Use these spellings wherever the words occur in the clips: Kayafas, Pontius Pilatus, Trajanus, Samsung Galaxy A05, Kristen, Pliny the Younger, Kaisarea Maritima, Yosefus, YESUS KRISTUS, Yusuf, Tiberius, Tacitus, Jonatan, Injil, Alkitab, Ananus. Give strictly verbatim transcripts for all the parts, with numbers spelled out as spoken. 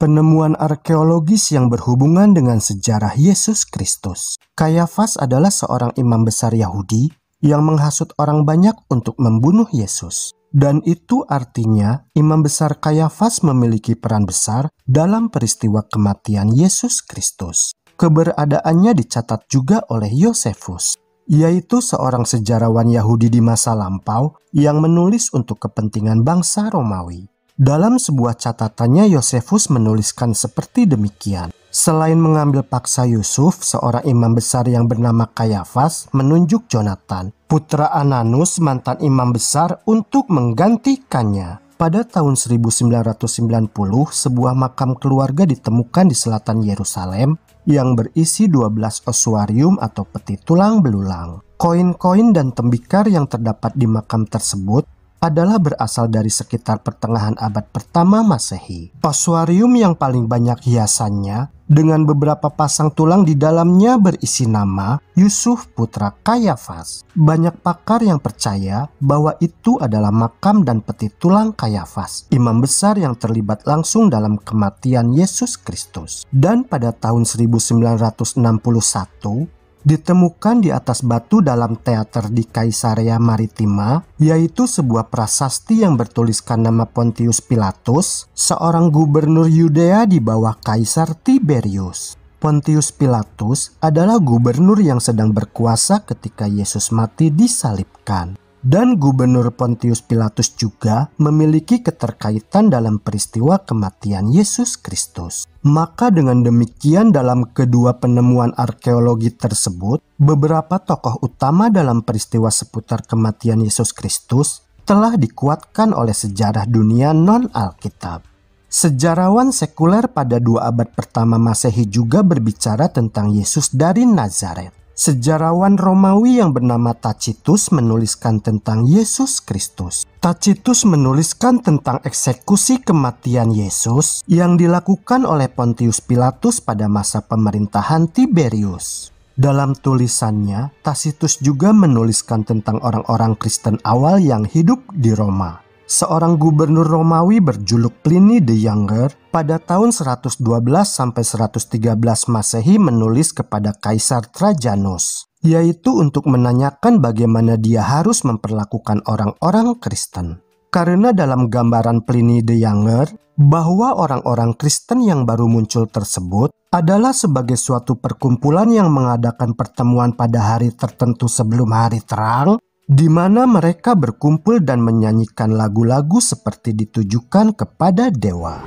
penemuan arkeologis yang berhubungan dengan sejarah Yesus Kristus. Kayafas adalah seorang imam besar Yahudi yang menghasut orang banyak untuk membunuh Yesus. Dan itu artinya imam besar Kayafas memiliki peran besar dalam peristiwa kematian Yesus Kristus. Keberadaannya dicatat juga oleh Yosefus, yaitu seorang sejarawan Yahudi di masa lampau yang menulis untuk kepentingan bangsa Romawi. Dalam sebuah catatannya, Yosefus menuliskan seperti demikian. Selain mengambil paksa Yusuf, seorang imam besar yang bernama Kayafas menunjuk Jonatan, putra Ananus, mantan imam besar, untuk menggantikannya. Pada tahun seribu sembilan ratus sembilan puluh, sebuah makam keluarga ditemukan di selatan Yerusalem yang berisi dua belas osuarium atau peti tulang belulang. Koin-koin dan tembikar yang terdapat di makam tersebut adalah berasal dari sekitar pertengahan abad pertama Masehi. Osuarium yang paling banyak hiasannya dengan beberapa pasang tulang di dalamnya berisi nama Yusuf putra Kayafas. Banyak pakar yang percaya bahwa itu adalah makam dan peti tulang Kayafas, imam besar yang terlibat langsung dalam kematian Yesus Kristus. Dan pada tahun seribu sembilan ratus enam puluh satu, ditemukan di atas batu dalam teater di Kaisarea Maritima, yaitu sebuah prasasti yang bertuliskan nama Pontius Pilatus, seorang gubernur Yudea di bawah Kaisar Tiberius. Pontius Pilatus adalah gubernur yang sedang berkuasa ketika Yesus mati disalibkan. Dan gubernur Pontius Pilatus juga memiliki keterkaitan dalam peristiwa kematian Yesus Kristus. Maka dengan demikian, dalam kedua penemuan arkeologi tersebut, beberapa tokoh utama dalam peristiwa seputar kematian Yesus Kristus telah dikuatkan oleh sejarah dunia non-Alkitab. Sejarawan sekuler pada dua abad pertama Masehi juga berbicara tentang Yesus dari Nazaret. Sejarawan Romawi yang bernama Tacitus menuliskan tentang Yesus Kristus. Tacitus menuliskan tentang eksekusi kematian Yesus yang dilakukan oleh Pontius Pilatus pada masa pemerintahan Tiberius. Dalam tulisannya, Tacitus juga menuliskan tentang orang-orang Kristen awal yang hidup di Roma. Seorang gubernur Romawi berjuluk Pliny the Younger pada tahun seratus dua belas sampai seratus tiga belas Masehi menulis kepada Kaisar Trajanus, yaitu untuk menanyakan bagaimana dia harus memperlakukan orang-orang Kristen. Karena dalam gambaran Pliny the Younger, bahwa orang-orang Kristen yang baru muncul tersebut adalah sebagai suatu perkumpulan yang mengadakan pertemuan pada hari tertentu sebelum hari terang, di mana mereka berkumpul dan menyanyikan lagu-lagu seperti ditujukan kepada dewa.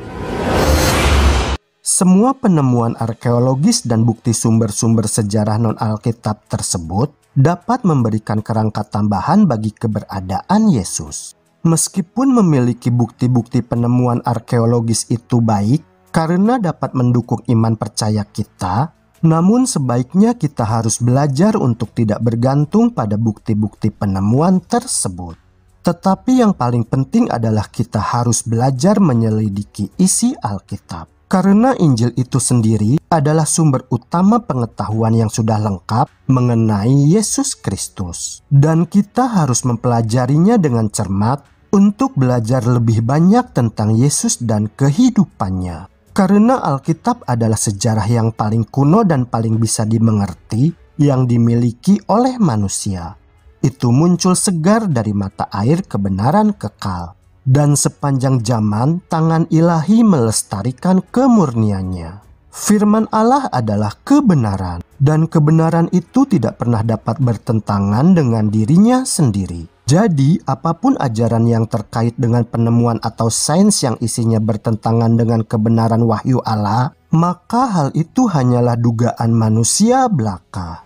Semua penemuan arkeologis dan bukti sumber-sumber sejarah non-Alkitab tersebut dapat memberikan kerangka tambahan bagi keberadaan Yesus. Meskipun memiliki bukti-bukti penemuan arkeologis itu baik karena dapat mendukung iman percaya kita, namun sebaiknya kita harus belajar untuk tidak bergantung pada bukti-bukti penemuan tersebut. Tetapi yang paling penting adalah kita harus belajar menyelidiki isi Alkitab. Karena Injil itu sendiri adalah sumber utama pengetahuan yang sudah lengkap mengenai Yesus Kristus. Dan kita harus mempelajarinya dengan cermat untuk belajar lebih banyak tentang Yesus dan kehidupannya. Karena Alkitab adalah sejarah yang paling kuno dan paling bisa dimengerti yang dimiliki oleh manusia. Itu muncul segar dari mata air kebenaran kekal. Dan sepanjang zaman, tangan ilahi melestarikan kemurniannya. Firman Allah adalah kebenaran, dan kebenaran itu tidak pernah dapat bertentangan dengan dirinya sendiri. Jadi, apapun ajaran yang terkait dengan penemuan atau sains yang isinya bertentangan dengan kebenaran wahyu Allah, maka hal itu hanyalah dugaan manusia belaka.